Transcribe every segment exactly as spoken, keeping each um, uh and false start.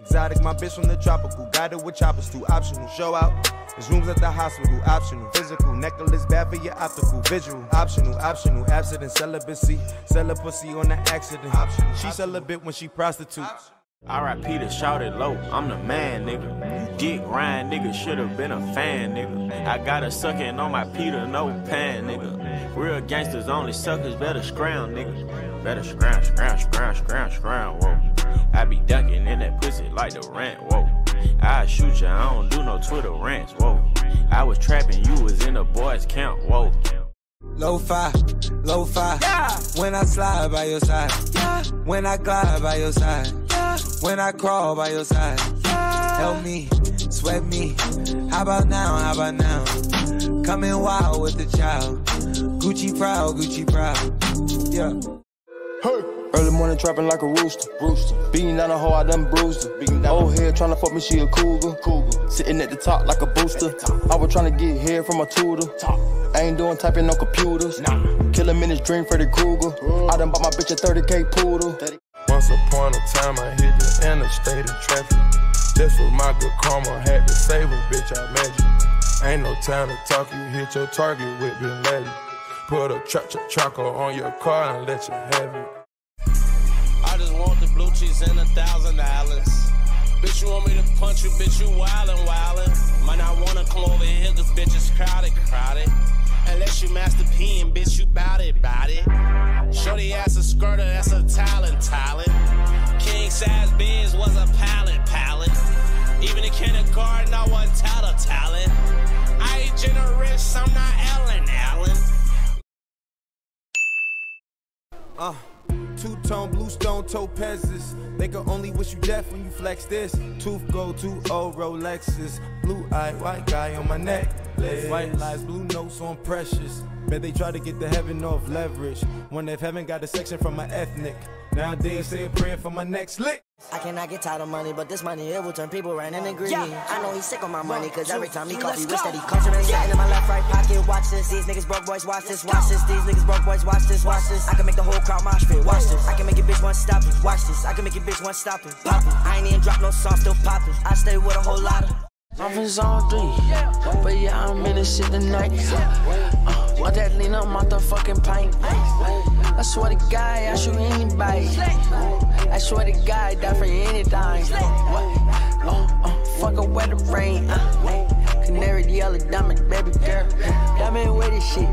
Exotic, my bitch from the tropical. Got it with choppers too. Optional show out. There's rooms at the hospital. Optional physical. Necklace bad for your optical. Visual. Optional. Optional. Absent celibacy. Sell a pussy on the accident. Optional. She celibate when she prostitute. R I P to shout it low, I'm the man, nigga. Dick Ryan, nigga, should've been a fan, nigga. I got a suckin' on my Peter, no pan, nigga. Real gangsters, only suckers, better scround, nigga. Better scround, scround, scround, scround, scround, whoa. I be ducking in that pussy like the rant, whoa. I shoot ya, I don't do no Twitter rants, whoa. I was trapping, you was in the boys' camp, whoa. Lo-fi, lo-fi, yeah. When I slide by your side, yeah. When I glide by your side, yeah. When I crawl by your side, yeah. Help me, sweat me, how about now, how about now, coming wild with the child, Gucci proud, Gucci proud, yeah. Hey. Early morning trapping like a rooster, rooster. Beating down a hoe, I done bruised her. Beating down old head tryna fuck me, she a cougar, cougar. Sitting at the top like a booster. I was tryna get hair from a tutor. Top. I ain't doing typing no computers. Nah. Killing minutes, dream Freddy Krueger. Mm. I done bought my bitch a thirty K poodle. Once upon a time, I hit the interstate in traffic. This was my good karma, had to save a bitch, I imagine. Ain't no time to talk, you hit your target with your lady. Put a tractor tracker on your car and let you have it. I just want the blue cheese and a thousand islands. Bitch, you want me to punch you, bitch, you wildin', wildin'. Might not wanna come over here, cause bitch is crowded, crowded. Unless you Master P and bitch, you bout it, bout it. Shorty ass a skirter, that's a talent, talent. King size beans was a pallet, pallet. Even in kindergarten, I wasn't tattle talent. I ain't generous, I'm not Ellen, Allen. Uh. Two-tone, blue stone, topazes. They can only wish you death when you flex this. Tooth gold, two old Rolexes. Blue eye, white guy on my neck. White lies, blue notes on precious. Bet they try to get to heaven off leverage. Wonder if heaven got a section from my ethnic. Nowadays, say a prayer for my next lick. I cannot get tired of money, but this money, it will turn people round and greedy. Yeah. I know he's sick on my money, cause every time he calls me, wish that he concentrated. Yeah. In my left, right pocket, watch this. These niggas broke boys, watch this, watch this. These niggas broke boys, watch this, watch this. I can make the whole crowd mosh pit, watch this. I can make your bitch one stop it, watch this. I can make your bitch one stop it, pop it. I ain't even drop no song, still poppin'. I stay with a whole lot of. I'm in zone three, but yeah, I'm in this shit tonight. Uh, want that lean up motherfucking pint. I swear to God, I shoot anybody. I swear to God, I die for anything. Oh, uh, uh, fuck a weather rain. Uh, canary, yellow, diamond, baby girl. Diamond with this shit.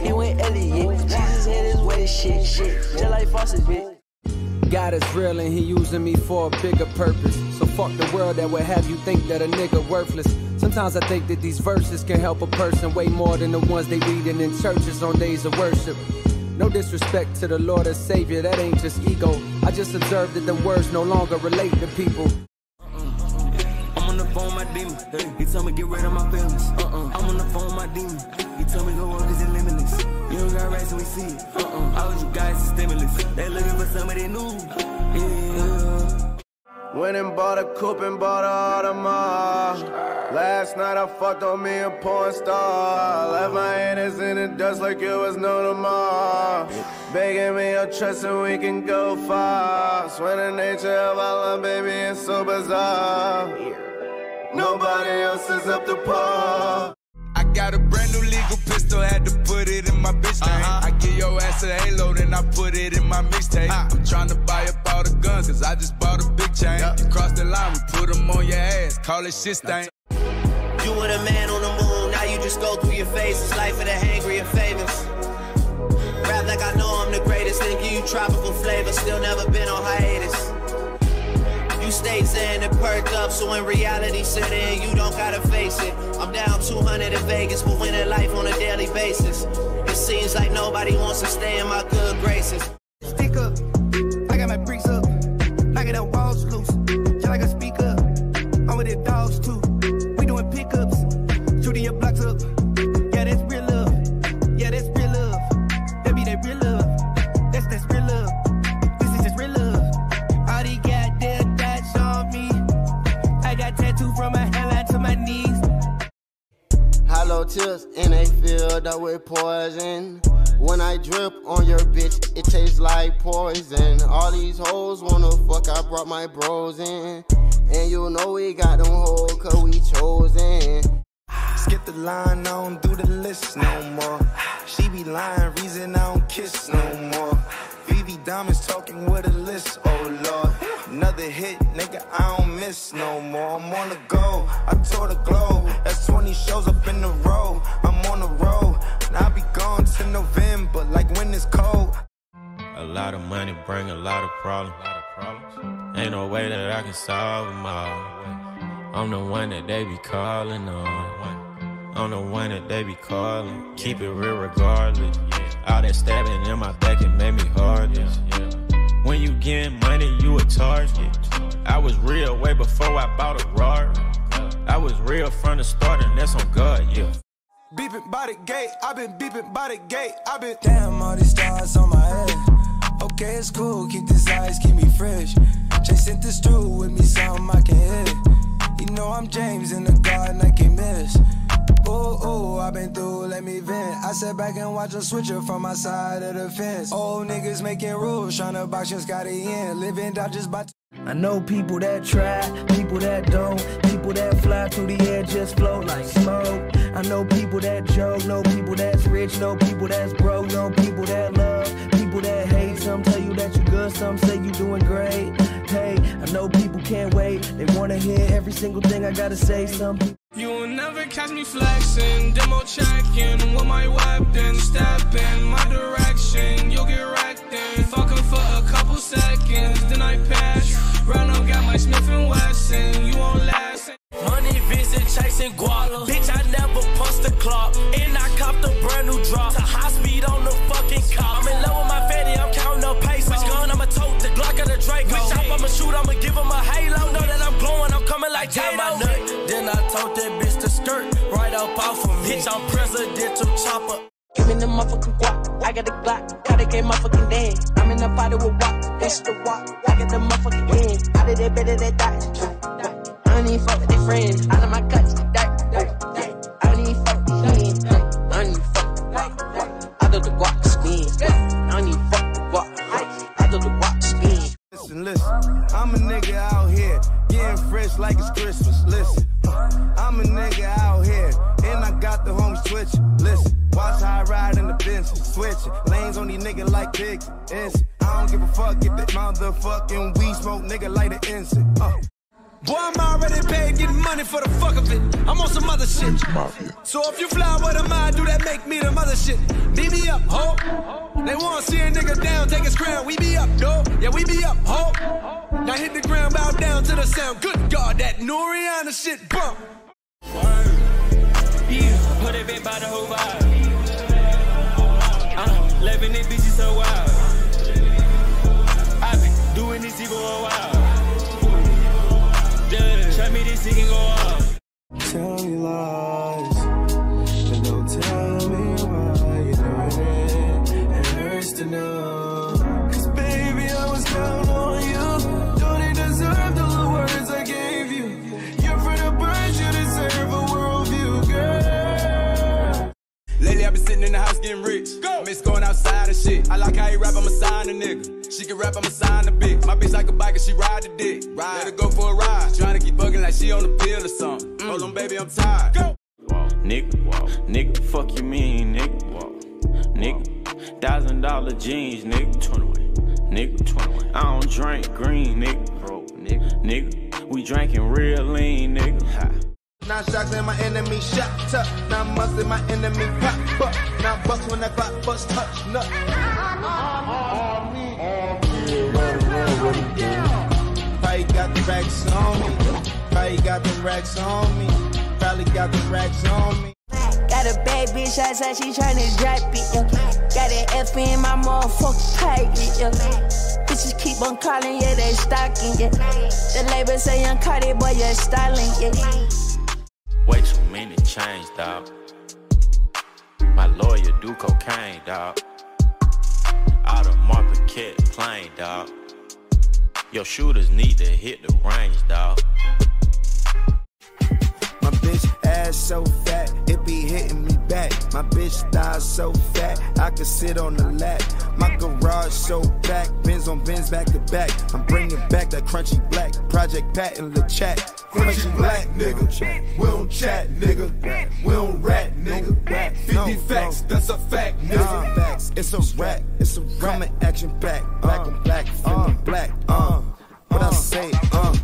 He went Elliot. Jesus hit his way, shit, shit. Just like Fawcett, bitch. God is real and he using me for a bigger purpose. So fuck the world that would have you think that a nigga worthless. Sometimes I think that these verses can help a person way more than the ones they reading in churches on days of worship. No disrespect to the Lord and Savior, that ain't just ego. I just observed that the words no longer relate to people. I'm on the phone, my demon. He tell me get rid of my feelings. Uh-uh. I'm on the phone, my demon. He tell me go on, cause it's limitless. You don't got rights and we see it. Uh-uh. All you guys is stimulus. They looking for somebody new. Yeah. Went and bought a coupe and bought an Audemars. Last night I fucked on me a porn star. Left my hands in the dust like it was no tomorrow. Begging me your trust and we can go far. Swear the nature of our love, baby, it's so bizarre. Nobody else is up to par. I got a brand new legal pistol, had to put it in my bitch name. Uh-huh. I give your ass a halo, then I put it in my mixtape. Uh-huh. I'm tryna buy up all the guns, cause I just bought a big chain. Yep. You cross the line, we put them on your ass, call it shit stain. You were the man on the moon, now you just go through your phases. Life of the hangry and famous. Rap like I know I'm the greatest, then give you tropical flavor, still never been on hiatus. You stayed zen and perked up, so in reality sit in, you don't gotta face it. I'm down two hundred in Vegas, but winning life on a daily basis. It seems like nobody wants to stay in my good graces. Stick up, I got my bricks up, I got the walls loose, just like a speaker. I'm with the dogs too, we doing pickups, shooting your blocks up. Yeah, that's real love, yeah, that's real love. That be that real love, that's that's real love. This is just real love. All these goddamn dots on me, I got tattooed from my hairline to my knees. Hollow tips and they feel filled up with poison. When I drip on your bitch, it tastes like poison. All these hoes wanna fuck, I brought my bros in. And you know we got them hoes, cause we chosen. Skip the line, I don't do the list no more. She be lying, reason I don't kiss no more. V V Diamonds talking with a list, oh lord. Another hit, nigga, I don't miss no more. I'm on the go, I tour the globe. That's twenty shows up in a row. I'm on the road, and I'll be gone till November, like when it's cold. A lot of money bring a lot of problems. Ain't no way that I can solve them all. I'm the one that they be calling on. I'm the one that they be calling. Keep it real regardless. All that stabbing in my back, it made me heartless. When you getting money, you a target. I was real way before I bought a Rari. I was real from the start, and that's on God, yeah. Beeping by the gate, I been beeping by the gate, I been. Damn, all these stars on my head. Okay, it's cool, keep these eyes, keep me fresh. Chasing this through with me, something I can hit. You know I'm James in the garden, I can't miss. Oh, oh, I been through, let me vent. I sat back and watched a switcher from my side of the fence. Old niggas making rules, tryna box just got it in. Living out just by. I know people that try, people that don't, people that fly through the air just float like smoke. I know people that joke, know people that's rich, know people that's broke, know people that love, people that hate. Some tell you that you good, some say you doing great. Hey, I know people can't wait, they wanna hear every single thing I gotta say. Some people. You will never catch me flexing, demo checking with my weapon, stepping my direction, you'll get wrecked in. Fucking for a couple seconds, then I pass. Round up, got my Smith and Wesson, you won't last. Money visit, chasing guala. Bitch, I never punched the clock, and I copped a brand new drop. To high speed on the fucking cop. I'm in love with my fatty, I'm counting up pace. Which gun, I'ma tote the Glock of the Draco. Which hop, I'ma shoot, I'ma give him a halo. Know that I'm glowing, I'm coming like J-Lo. Then I told that bitch to skirt right up off of me. Bitch, I'm presidential chopper. Give me the motherfucking guap. I got a Glock. Gotta get motherfucking dead. I'm in the party with wop. Bitch, the wop. I got the motherfucking head. Out of there, better than that. I don't even fuck with their friends. Out of my guts. That, that, that. I don't even fuck with him. I don't even fuck with guap. I do the guap spin. I don't even fuck with guap. I do the guap spin. Listen, listen. I'm a nigga out here. Getting fresh like it's Christmas. Listen. I'm a nigga out here, and I got the homies twitching. Listen, watch how I ride in the bench, switching lanes on these niggas like big ends. I don't give a fuck if that motherfucking weed smoke nigga like an instant. Uh. Boy, I'm already paid, getting money for the fuck of it. I'm on some other shit. So if you fly with a mind, do that make me the mother shit. Beat me up, ho. They wanna see a nigga down, take his crown. We be up, though. Yeah, we be up, ho. Now hit the ground, bow down to the sound. Good God, that Noriana shit bump. Word. Yeah, put it bit by the whole vibe. I'm living it, bitches so wild. I've been doing this evil a while. Tell me this thing go off. Tell me lies, but don't tell me why you're doing it. It hurts to know, cause baby I was down on you. Don't you deserve all the words I gave you? You're for the birds, you deserve a worldview, girl. Lately I've been sitting in the house getting rich. Go. I miss going outside and shit. I like how you rap, I'ma sign a nigga. She can rap, I'ma sign a bitch. My bitch like a bike and she ride the dick. Ride. Let her go for a ride. Tryna keep bugging like she on the pill or something. Mm. Hold on, baby, I'm tired. Go. Wow. Nigga, wow. Nigga, fuck you mean, nigga. Wow. Nigga, thousand dollar jeans, nigga. twenty-one. Nigga, twenty-one. I don't drink green, nigga. Bro, nigga. Nigga, we drinking real lean, nigga. Ha. Now shots in my enemy shot up. Now must in my enemy pop up. Now bust when that clock bust touch nut. Probably got the racks on me. Probably got the racks on me. Probably got the racks on me. Got a bad bitch outside, she tryna drop it. Yeah. Got an F in my motherfucking pocket. Yeah. Bitches keep on calling, yeah, they stalking. Yeah. The label say I'm Carti, boy, you're styling. Yeah. Way too many chains, dog. My lawyer do cocaine, dog. Out of market kit plane, dog. Your shooters need to hit the range, dawg. My bitch ass so fat, it be hitting me back. My bitch thighs so fat, I could sit on the lap. My garage so back, Benz on Benz back to back. I'm bringing back that crunchy black, Project Pat and LeChat. Crunchy black, nigga, we don't chat, nigga. We don't rat, nigga. fifty facts, that's a fact, nigga. It's a rap, it's a rap. Coming action back, black and black, feeling black, uh. What I say, uh.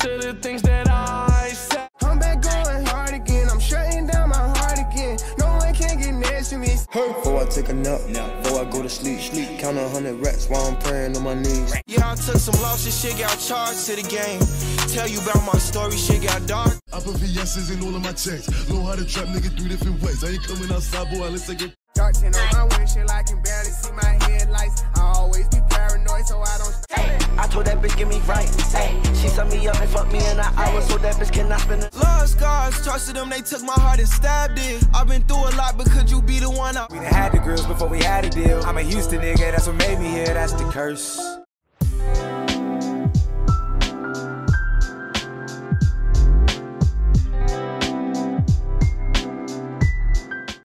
To the things that I say, I'm back going hard again. I'm shutting down my heart again. No one can get next to me. Before I take a nap, before I go to sleep, sleep. Count a hundred racks while I'm praying on my knees. Yeah, I took some losses, shit got charged to the game. Tell you about my story, shit got dark. I put V S's in all of my checks. Know how to trap nigga three different ways. I ain't coming outside, boy, let's take it. Darting on my windshield, I can barely see my headlights. I always be paranoid, so I don't. I told that bitch, get me right. Ay, she set me up and fucked me in an hour, so that bitch cannot spend it. Love scars, trusted them, they took my heart and stabbed it. I've been through a lot, but could you be the one I. We done had the grills before we had a deal. I'm a Houston nigga, that's what made me here, that's the curse.